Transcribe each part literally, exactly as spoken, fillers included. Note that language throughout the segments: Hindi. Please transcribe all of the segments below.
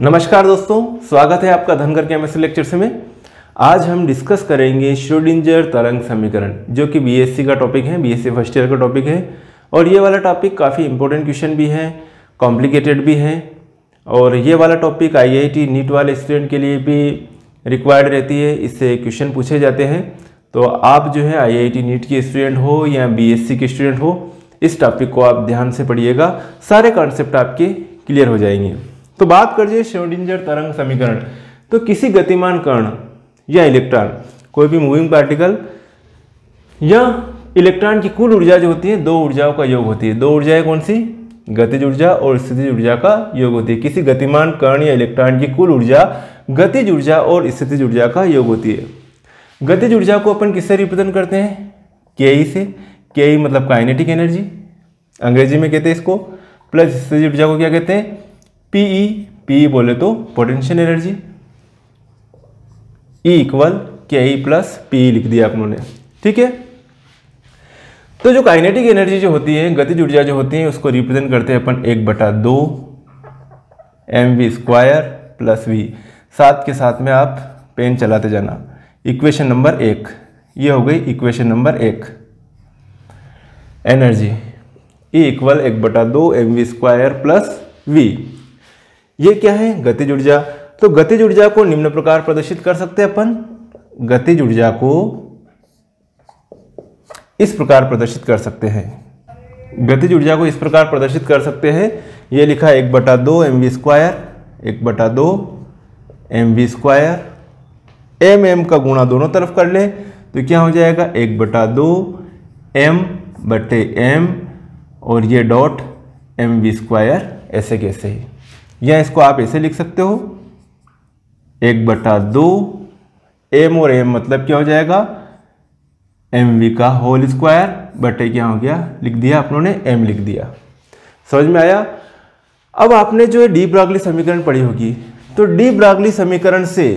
नमस्कार दोस्तों, स्वागत है आपका धनगर केमिस्ट्री लेक्चर्स में। आज हम डिस्कस करेंगे श्रोडिंगर तरंग समीकरण, जो कि बीएससी का टॉपिक है, बीएससी फर्स्ट ईयर का टॉपिक है। और ये वाला टॉपिक काफ़ी इंपॉर्टेंट क्वेश्चन भी है, कॉम्प्लिकेटेड भी है, और ये वाला टॉपिक आईआईटी नीट वाले स्टूडेंट के लिए भी रिक्वायर्ड रहती है। इससे क्वेश्चन पूछे जाते हैं। तो आप जो है आईआईटी नीट के स्टूडेंट हो या बीएससी के स्टूडेंट हो, इस टॉपिक को आप ध्यान से पढ़िएगा, सारे कॉन्सेप्ट आपके क्लियर हो जाएंगे। तो बात करिए श्रोडिंगर तरंग समीकरण। तो किसी गतिमान कण या इलेक्ट्रॉन, कोई भी मूविंग पार्टिकल या इलेक्ट्रॉन की कुल ऊर्जा जो होती है, दो ऊर्जाओं का योग होती है। दो ऊर्जाएं कौन सी? गतिज ऊर्जा और स्थितिज ऊर्जा का योग होती है। किसी गतिमान कण या इलेक्ट्रॉन की कुल ऊर्जा गतिज ऊर्जा और स्थितिज ऊर्जा का योग होती है। गतिज ऊर्जा को अपन किससे रिप्रेजेंट करते हैं? के ई से। के ई मतलब काइनेटिक एनर्जी, अंग्रेजी में कहते हैं इसको। प्लस स्थितिज ऊर्जा को क्या कहते हैं? पीई। पीई बोले तो पोटेंशियल एनर्जी। ई इक्वल के ई प्लस पीई लिख दिया आप लोगों ने, ठीक है। तो जो काइनेटिक एनर्जी जो होती है, गतिज ऊर्जा जो होती है, उसको रिप्रेजेंट करते हैं अपन एक बटा दो M V square plus V. साथ के साथ में आप पेन चलाते जाना। इक्वेशन नंबर एक, ये हो गई इक्वेशन नंबर एक, एनर्जी। ई इक्वल एक बटा दो M V square plus V. ये क्या है? गतिज ऊर्जा। तो गतिज ऊर्जा को निम्न प्रकार प्रदर्शित कर सकते हैं अपन। गतिज ऊर्जा को इस प्रकार प्रदर्शित कर सकते हैं। गतिज ऊर्जा को इस प्रकार प्रदर्शित कर सकते हैं। ये लिखा है एक बटा दो एम वी स्क्वायर, एक बटा दो M V square. M M का गुणा दोनों तरफ कर ले तो क्या हो जाएगा? एक बटा दो एम बटे एम, और ये डॉट एम वी स्क्वायर, ऐसे कैसे ही। या इसको आप ऐसे लिख सकते हो, एक बटा दो एम और एम मतलब क्या हो जाएगा? एम वी का होल स्क्वायर बटे क्या हो गया? लिख दिया आप लोगों ने एम लिख दिया। समझ में आया? अब आपने जो है डी ब्रोगली समीकरण पढ़ी होगी, तो डी ब्रोगली समीकरण से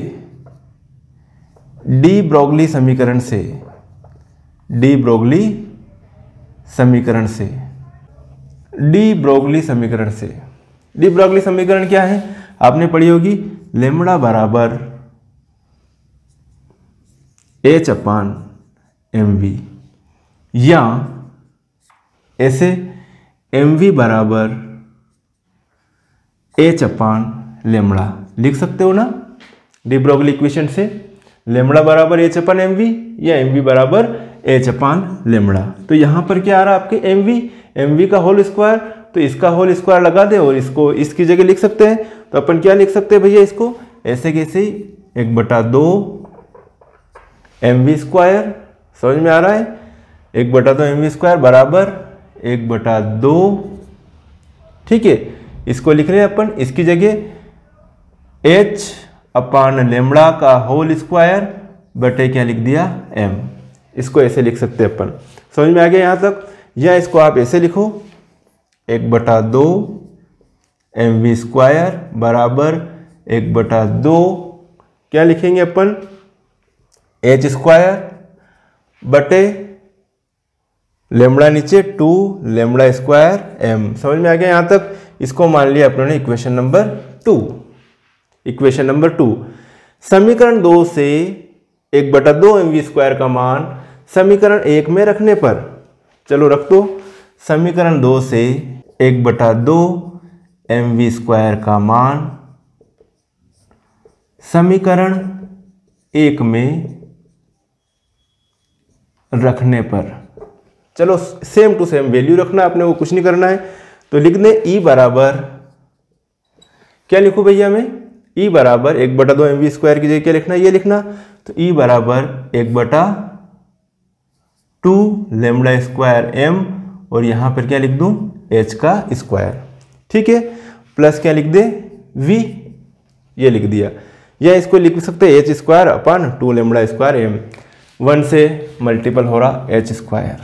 डी ब्रोगली समीकरण से डी ब्रोगली समीकरण से डी ब्रोगली समीकरण से डी ब्रोगली समीकरण क्या है? आपने पढ़ी होगी, लेमड़ा बराबर एच अपान एम वी, या ऐसे एम वी बराबर एच अपान लेमड़ा लिख सकते हो ना। डी ब्रोगली इक्वेशन से लेमड़ा बराबर एच अपान एम वी या एम वी बराबर एच अपान लेमड़ा। तो यहाँ पर क्या आ रहा है आपके? एम वी, एम वी का होल स्क्वायर। तो इसका होल स्क्वायर लगा दे और इसको इसकी जगह लिख सकते हैं। तो अपन क्या लिख सकते हैं भैया इसको? ऐसे कैसे ही, एक बटा दो एम वी स्क्वायर। समझ में आ रहा है? एक बटा दो एम वी स्क्वायर बराबर एक बटा दो, ठीक है। इसको लिख रहे हैं अपन, इसकी जगह एच अपान लेमड़ा का होल स्क्वायर बटे क्या लिख दिया? एम। इसको ऐसे लिख सकते हैं अपन। समझ में आ गया यहाँ तक? या इसको आप ऐसे लिखो, एक बटा दो एम वी स्क्वायर बराबर एक बटा दो क्या लिखेंगे अपन? एच स्क्वायर बटे लेमड़ा नीचे टू लेमड़ा स्क्वायर एम। समझ में आ गया यहाँ तक? इसको मान लिया अपन ने equation number two. Equation number two, समीकरण दो से एक बटा दो एम वी स्क्वायर का मान समीकरण एक में रखने पर, चलो रख दो। समीकरण दो से एक बटा दो एम वी स्क्वायर का मान समीकरण एक में रखने पर, चलो सेम टू सेम वैल्यू रखना है आपने, वो कुछ नहीं करना है। तो लिख दें ई बराबर, क्या लिखूं भैया मैं? ई बराबर एक बटा दो एम वी स्क्वायर की जगह क्या लिखना है? ये लिखना। तो ई बराबर एक बटा टू लेमडा स्क्वायर एम, और यहाँ पर क्या लिख दूँ? एच का स्क्वायर, ठीक है। प्लस क्या लिख दे? वी, ये लिख दिया। या इसको लिख सकते एच स्क्वायर अपन two lambda square M. One से मल्टीपल हो रहा एच स्क्वायर।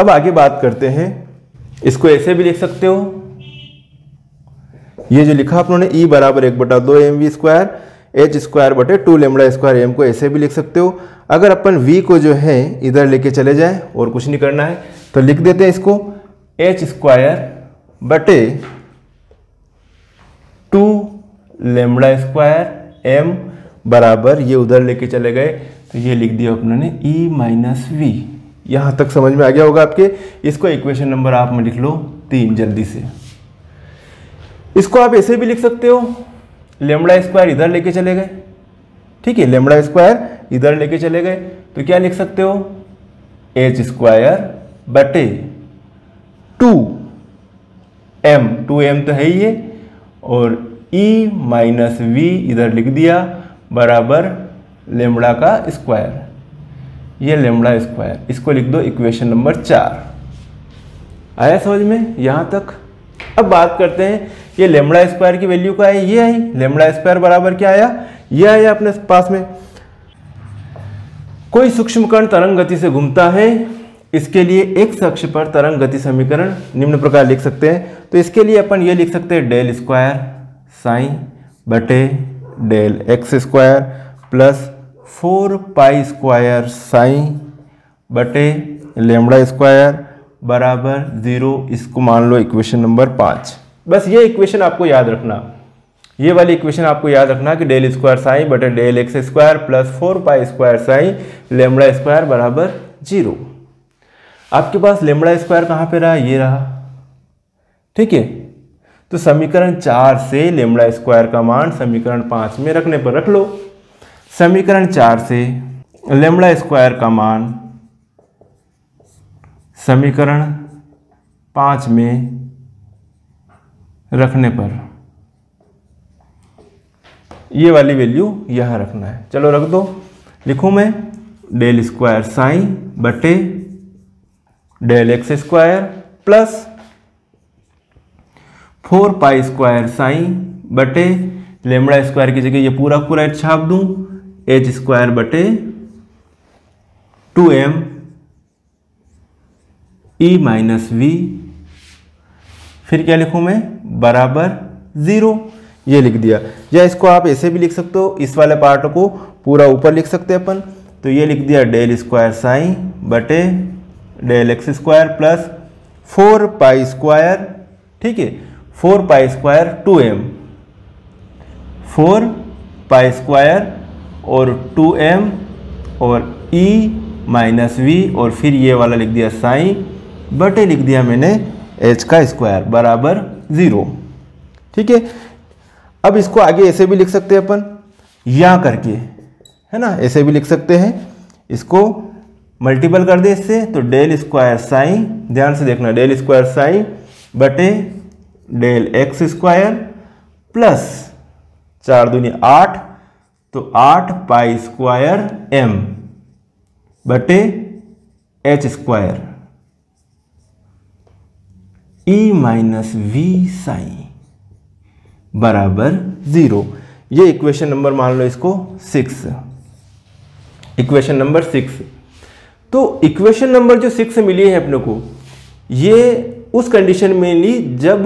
अब आगे बात करते हैं, इसको ऐसे भी लिख सकते हो। ये जो लिखा आप लोगों ने, ई बराबर एक बटा दो M V square H square बटे टू लेमडा स्क्वायर एम, को ऐसे भी लिख सकते हो। अगर अपन v को जो है इधर लेके चले जाए और कुछ नहीं करना है, तो लिख देते हैं इसको एच स्क्वायर बटे टू लेमडा स्क्वायर एम बराबर, ये उधर लेके चले गए तो ये लिख दिया अपने ने ई माइनस वी। यहाँ तक समझ में आ गया होगा आपके। इसको इक्वेशन नंबर आप में लिख लो तीन जल्दी से। इसको आप ऐसे भी लिख सकते हो, लेमडा स्क्वायर इधर लेके चले गए, ठीक है, लेमडा स्क्वायर इधर लेके चले गए तो क्या लिख सकते हो, एच स्क्वायर बटे टू एम, टू एम तो है ही ये, और ई माइनस वी इधर लिख दिया बराबर लेमडा का स्क्वायर, ये लेमडा स्क्वायर। इसको लिख दो इक्वेशन नंबर चार। आया समझ में यहाँ तक। अब बात करते हैं ये लेमडा स्क्वायर की वैल्यू का है, ये आई लेमडा स्क्वायर बराबर क्या आया, ये आया अपने पास में। कोई सूक्ष्म कण तरंग गति से घूमता है, इसके लिए एक्स अक्ष पर तरंग गति समीकरण निम्न प्रकार लिख सकते हैं। तो इसके लिए अपन ये लिख सकते हैं डेल स्क्वायर साइन बटे del x square plus four pi square sign बटे लेमडा स्क्वायर बराबर जीरो। इसको मान लो इक्वेशन नंबर पाँच। बस ये इक्वेशन आपको याद रखना, ये वाली इक्वेशन आपको याद रखना कि डेल स्क्वायर साइन बटे del x square plus four pi square sine lambda square बराबर जीरो। आपके पास लेमडा स्क्वायर कहाँ पे रहा, ये रहा, ठीक है। तो समीकरण चार से लेमडा स्क्वायर का मान समीकरण पाँच में रखने पर रख लो। समीकरण चार से लेमडा स्क्वायर का मान समीकरण पाँच में रखने पर ये वाली वैल्यू यहाँ रखना है। चलो रख दो, लिखूँ मैं डेल स्क्वायर साइन बटे del x square plus four pi square sign बटे लेमडा स्क्वायर की जगह ये पूरा पूरा छाप दूँ, एच स्क्वायर बटे two M E minus V, फिर क्या लिखूँ मैं, बराबर ज़ीरो, ये लिख दिया। या इसको आप ऐसे भी लिख सकते हो, इस वाले पार्ट को पूरा ऊपर लिख सकते हैं अपन। तो ये लिख दिया डेल स्क्वायर साइन बटे del x square plus four pi square, ठीक है, four pi square two M, four pi square और टू एम और ई माइनस वी, और फिर ये वाला लिख दिया साइन बटे लिख दिया मैंने h का स्क्वायर बराबर ज़ीरो, ठीक है। अब इसको आगे ऐसे भी लिख सकते हैं अपन, यहाँ करके है ना, ऐसे भी लिख सकते हैं। इसको मल्टीपल कर दे इससे तो डेल स्क्वायर साइन, ध्यान से देखना, डेल स्क्वायर साइन बटे डेल एक्स स्क्वायर प्लस चार दूनी आठ, तो आठ पाई स्क्वायर एम बटे H square E minus V sign बराबर ज़ीरो। ये इक्वेशन नंबर मान लो इसको सिक्स, इक्वेशन नंबर सिक्स। तो इक्वेशन नंबर जो सिक्स मिली है अपने को, ये उस कंडीशन में ली जब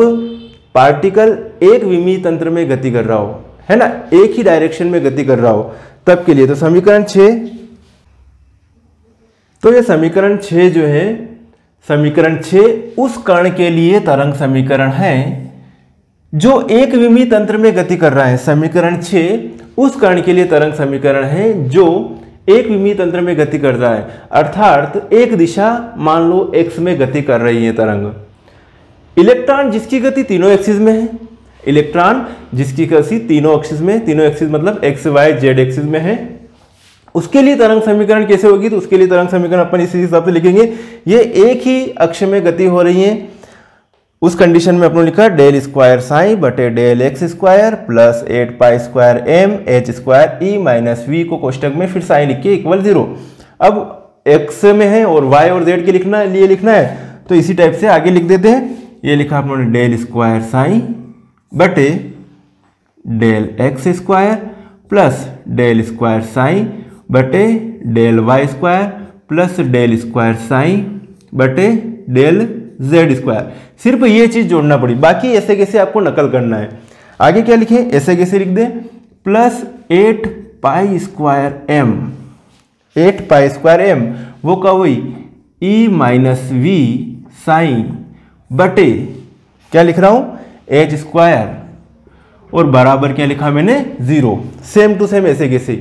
पार्टिकल एक विमीय तंत्र में गति कर रहा हो, है ना, एक ही डायरेक्शन में गति कर रहा हो, तब के लिए। तो समीकरण छः, तो ये समीकरण छः जो है, समीकरण छः उस कण के लिए तरंग समीकरण है जो एक विमीय तंत्र में गति कर रहा है। समीकरण छः उस कण के लिए तरंग समीकरण है जो एक विमीय तंत्र में गति कर रहा है, अर्थात एक दिशा मान लो एक्स में गति कर रही है तरंग। इलेक्ट्रॉन जिसकी गति तीनों एक्सिस में है, इलेक्ट्रॉन जिसकी गति तीनों एक्सिस में, तीनों एक्सिस मतलब एक्स वाई जेड एक्सिस में है, उसके लिए तरंग समीकरण कैसे होगी। तो उसके लिए तरंग समीकरण अपन इसी हिसाब से लिखेंगे, ये एक ही अक्ष में गति हो रही है, उस कंडीशन में अपन लिखा डेल स्क्वायर साइन बटे del x square plus eight pi square M H square E minus V को कोष्टक में फिर साइन लिख के इक्वल जीरो। अब एक्स में है और वाई और जेड के लिखना लिए लिखना है, तो इसी टाइप से आगे लिख देते हैं। ये लिखा अपनोंने डेल स्क्वायर साइन बटे del x square plus del square sign बटे del Y square plus del square sign बटे डेल जेड स्क्वायर। सिर्फ ये चीज़ जोड़ना पड़ी, बाकी ऐसे कैसे आपको नकल करना है। आगे क्या लिखें, ऐसे कैसे लिख दें, plus eight pi square M, eight pi square M वो क्या हुई, ई माइनस वी साइन बटे क्या लिख रहा हूँ, एच स्क्वायर और बराबर क्या लिखा मैंने जीरो। सेम टू सेम ऐसे कैसे।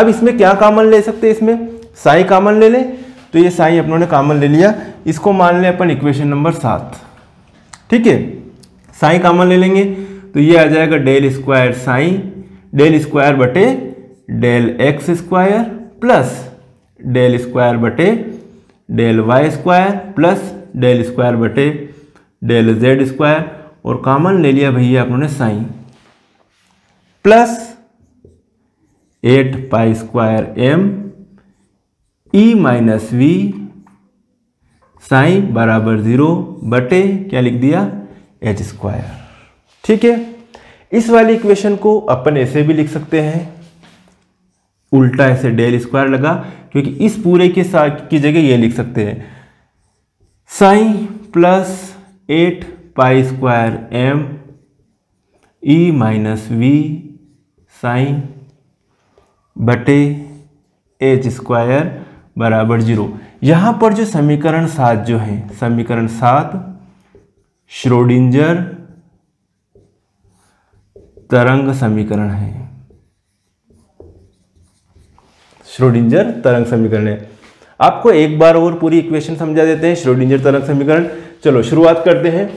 अब इसमें क्या कॉमन ले सकते हैं, इसमें साई कॉमन ले लें, तो ये साई अपनों ने कॉमन ले लिया, इसको मान लें अपन इक्वेशन नंबर सात। ठीक है, साई कॉमन ले लेंगे तो ये आ जाएगा del square psi del square बटे del x square plus del square बटे del Y square plus del square बटे डेल जेड स्क्वायर और कॉमन ले लिया भैया अपनों ने sign plus eight pi square M E minus V psi बराबर जीरो बटे क्या लिख दिया एच स्क्वायर। ठीक है, इस वाली इक्वेशन को अपन ऐसे भी लिख सकते हैं, उल्टा ऐसे डेल स्क्वायर लगा क्योंकि इस पूरे के साथ की जगह ये लिख सकते हैं psi plus eight pi square M E minus V psi बटे एच स्क्वायर बराबर जीरो। यहाँ पर जो समीकरण सात जो है समीकरण सात श्रोडिंजर तरंग समीकरण है, श्रोडिंजर तरंग समीकरण है। आपको एक बार और पूरी इक्वेशन समझा देते हैं श्रोडिंजर तरंग समीकरण। चलो शुरुआत करते हैं।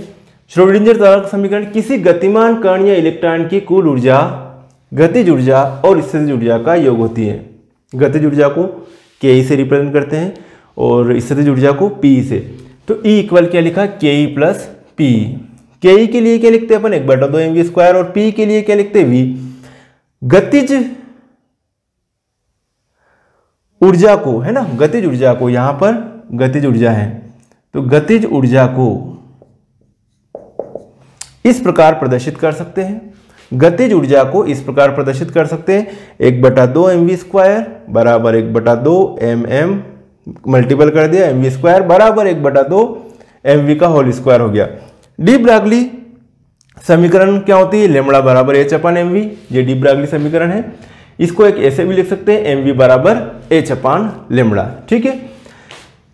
श्रोडिंजर तरंग समीकरण किसी गतिमान कण या इलेक्ट्रॉन की कुल ऊर्जा गतिज ऊर्जा और स्थितिज ऊर्जा का योग होती है। गतिज ऊर्जा को के ई से रिप्रेजेंट करते हैं और स्थितिज ऊर्जा को पी से। तो ई इक्वल क्या लिखा के ई प्लस पी। के ई के लिए क्या लिखते हैं अपन एक बटा दो एम वी स्क्वायर और पी के लिए क्या लिखते हैं वी। गतिज ऊर्जा को है ना गतिज ऊर्जा को यहां पर गतिज ऊर्जा है तो गतिज ऊर्जा को इस प्रकार प्रदर्शित कर सकते हैं गतिज ऊर्जा को इस प्रकार प्रदर्शित कर सकते हैं एक बटा दो एम वी स्क्वायर बराबर एक बटा दो एम एम मल्टीपल कर दिया एम वी स्क्वायर बराबर एक बटा दो एम वी का होल स्क्वायर हो गया। डी ब्रोगली समीकरण क्या होती है लेमड़ा बराबर एच अपान एम वी, ये डी ब्रोगली समीकरण है। इसको एक ऐसे भी लिख सकते हैं एम वी बराबर एच अपान लेमड़ा। ठीक है,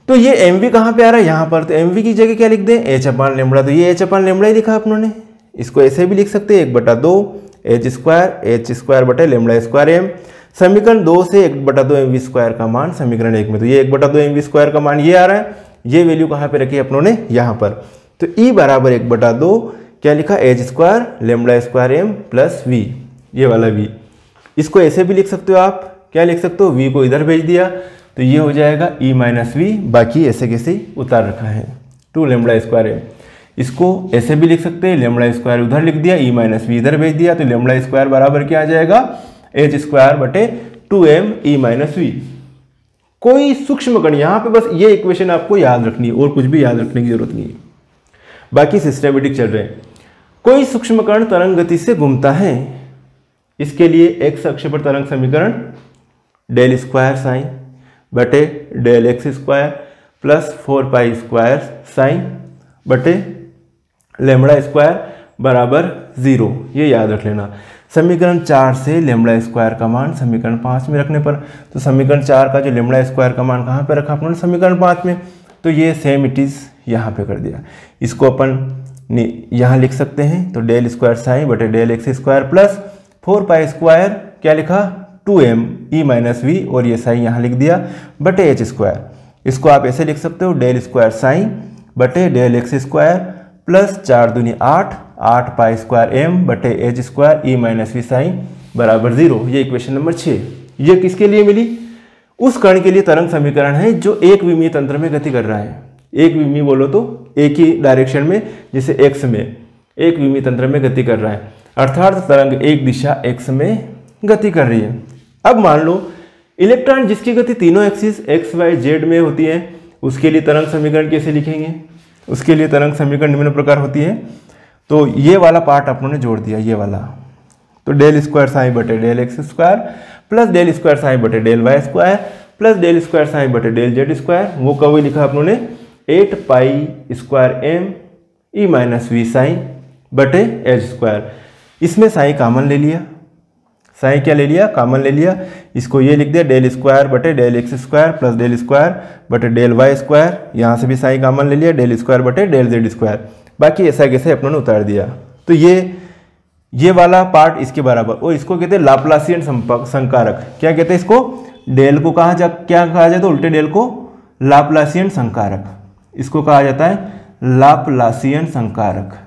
तो ये एम वी कहाँ पे आ रहा है यहाँ पर, तो एम वी की जगह क्या लिख दें एच अपान लेमड़ा, तो ये एच अपान लेमड़ा ही लिखा अपनोंने। इसको ऐसे भी लिख सकते हैं एक बटा दो एच स्क्वायर एच स्क्वायर बटे लेमड़ा स्क्वायर एम। समीकरण दो से एक बटा दो एम वी स्क्वायर का मान समीकरण एक में, तो ये एक बटा दो एम वी स्क्वायर का मान ये आ रहा है। ये वैल्यू कहाँ पे रखी है अपनों ने यहाँ पर, तो ई बराबर एक बटा दो क्या लिखा H square lambda square M plus V, ये वाला वी। इसको ऐसे भी लिख सकते हो आप, क्या लिख सकते हो वी को इधर भेज दिया तो ये हो जाएगा ई माइनस वी, बाकी ऐसे कैसे उतार रखा है टू लेमड़ा स्क्वायर एम। इसको ऐसे भी लिख सकते हैं लेमड़ा स्क्वायर उधर लिख दिया ई माइनस वी इधर भेज दिया तो लेमड़ा स्क्वायर बराबर क्या आ जाएगा एच स्क्वायर बटे two M E minus V. कोई सूक्ष्म कण यहाँ पे बस ये इक्वेशन आपको याद रखनी है और कुछ भी याद रखने की जरूरत नहीं है, बाकी सिस्टमेटिक चल रहे हैं। कोई सूक्ष्म कण तरंग गति से घूमता है, इसके लिए एक्स अक्ष पर तरंग समीकरण डेल स्क्वायर साइन बटे del x square plus four pi square sign बटे लेमड़ा स्क्वायर बराबर जीरो, ये याद रख लेना। समीकरण चार से लेमड़ा स्क्वायर का मान समीकरण पाँच में रखने पर, तो समीकरण चार का जो लेमड़ा स्क्वायर का मान कहाँ पे रखा अपने समीकरण पाँच में, तो ये सेम इट इज़ यहाँ पे कर दिया। इसको अपन यहाँ लिख सकते हैं तो डेल स्क्वायर साइन बटे del x square plus four pi square क्या लिखा two M E minus V और ये साइन यहाँ लिख दिया बटे एच स्क्वायर। इसको आप ऐसे लिख सकते हो डेल स्क्वायर साइन बटे डेल एक्स स्क्वायर प्लस चार दूनी आठ आठ पाई स्क्वायर एम बटे H square E minus V sign बराबर जीरो। ये इक्वेशन नंबर छः। ये किसके लिए मिली, उस कण के लिए तरंग समीकरण है जो एक विमीय तंत्र में गति कर रहा है। एक विमीय बोलो तो एक ही डायरेक्शन में, जैसे एक्स में एक विमीय तंत्र में गति कर रहा है अर्थात तरंग एक दिशा एक्स में गति कर रही है। अब मान लो इलेक्ट्रॉन जिसकी गति तीनों एक्सिस एक्स वाई जेड में होती है, उसके लिए तरंग समीकरण कैसे लिखेंगे, उसके लिए तरंग समीकरण निम्न प्रकार होती है। तो ये वाला पार्ट आप लोगों ने जोड़ दिया, ये वाला तो डेल स्क्वायर साइन बटे del x square plus del square sign बटे del Y square plus del square sign बटे डेल जेड स्क्वायर, वो कब लिखा आप लोगों ने eight pi square M E minus V psi बटे एच स्क्वायर। इसमें साई कॉमन ले लिया, साई क्या ले लिया कॉमन ले लिया। इसको ये लिख दिया डेल स्क्वायर बटे del x square plus del square बटे डेल वाई स्क्वायर, यहाँ से भी साई कॉमन ले लिया डेल स्क्वायर बटे डेल जेड स्क्वायर, बाकी ऐसा कैसे अपनों ने उतार दिया। तो ये ये वाला पार्ट इसके बराबर, और इसको कहते हैं लाप्लासियन संपर्क संकारक। क्या कहते हैं इसको? डेल को कहा जा क्या कहा जाए तो उल्टे डेल को लाप्लासियन संकारक, इसको कहा जाता है लाप्लासियन संकारक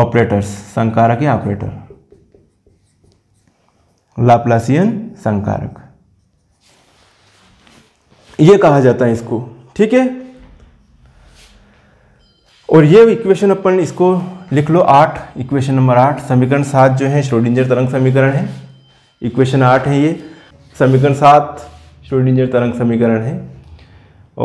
ऑपरेटर्स, संकारक या ऑपरेटर, लाप्लासियन संकारक ये कहा जाता है इसको। ठीक है, और ये इक्वेशन अपन इसको लिख लो आठ, इक्वेशन नंबर आठ। समीकरण सात जो है श्रोडिंजर तरंग समीकरण है, इक्वेशन आठ है ये, समीकरण सात श्रोडिंजर तरंग समीकरण है।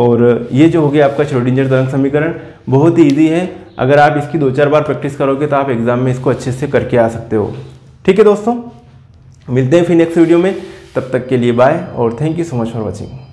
और ये जो हो गया आपका श्रोडिंजर तरंग समीकरण, बहुत ही ईजी है। अगर आप इसकी दो चार बार प्रैक्टिस करोगे तो आप एग्जाम में इसको अच्छे से करके आ सकते हो। ठीक है दोस्तों, मिलते हैं फिर नेक्स्ट वीडियो में, तब तक के लिए बाय और thank you so much for watching.